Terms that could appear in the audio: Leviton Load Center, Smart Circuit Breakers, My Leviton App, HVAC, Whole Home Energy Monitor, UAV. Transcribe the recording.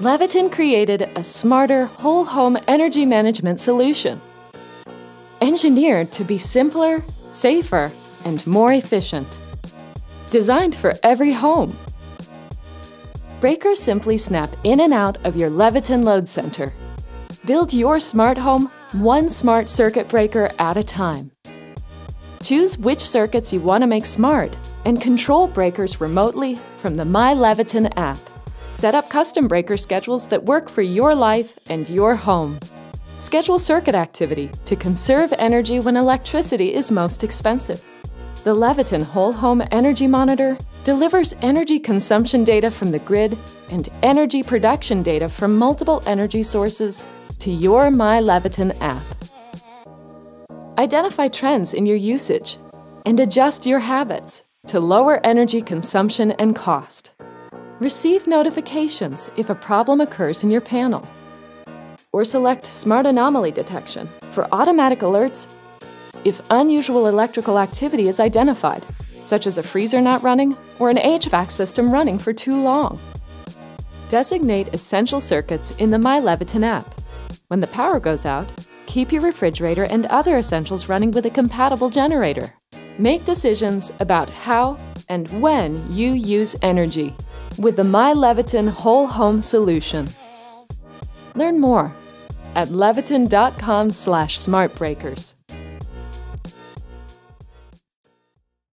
Leviton created a smarter whole home energy management solution, engineered to be simpler, safer, and more efficient. Designed for every home. Breakers simply snap in and out of your Leviton Load Center. Build your smart home one smart circuit breaker at a time. Choose which circuits you want to make smart and control breakers remotely from the My Leviton app. Set up custom breaker schedules that work for your life and your home. Schedule circuit activity to conserve energy when electricity is most expensive. The Leviton Whole Home Energy Monitor delivers energy consumption data from the grid and energy production data from multiple energy sources to your My Leviton app. Identify trends in your usage and adjust your habits to lower energy consumption and cost. Receive notifications if a problem occurs in your panel. Or select Smart Anomaly Detection for automatic alerts if unusual electrical activity is identified, such as a freezer not running or an HVAC system running for too long. Designate essential circuits in the My Leviton app. When the power goes out, keep your refrigerator and other essentials running with a compatible generator. Make decisions about how and when you use energy with the My Leviton Whole Home Solution. Learn more at leviton.com/smartbreakers.